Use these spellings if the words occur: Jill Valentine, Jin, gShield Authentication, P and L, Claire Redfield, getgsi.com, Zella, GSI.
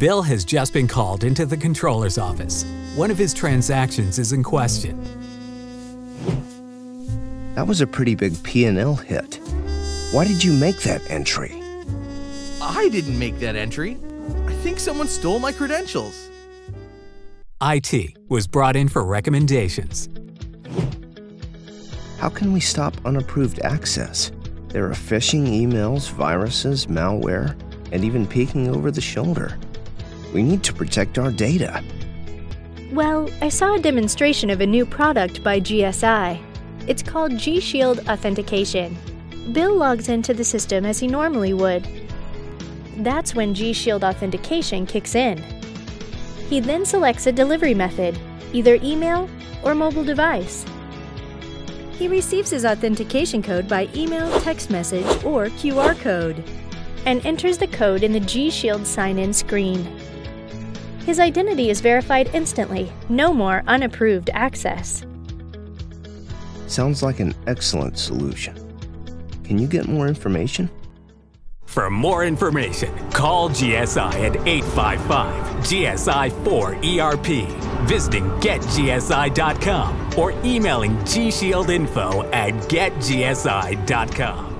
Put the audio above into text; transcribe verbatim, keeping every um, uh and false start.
Bill has just been called into the controller's office. One of his transactions is in question. That was a pretty big P and L hit. Why did you make that entry? I didn't make that entry. I think someone stole my credentials. I T was brought in for recommendations. How can we stop unapproved access? There are phishing emails, viruses, malware, and even peeking over the shoulder. We need to protect our data. Well, I saw a demonstration of a new product by G S I. It's called gShield Authentication. Bill logs into the system as he normally would. That's when gShield Authentication kicks in. He then selects a delivery method, either email or mobile device. He receives his authentication code by email, text message, or Q R code, and enters the code in the gShield sign-in screen. His identity is verified instantly, no more unapproved access. Sounds like an excellent solution. Can you get more information? For more information, call G S I at eight five five G S I four E R P, visiting get G S I dot com, or emailing gshieldinfo at get G S I dot com.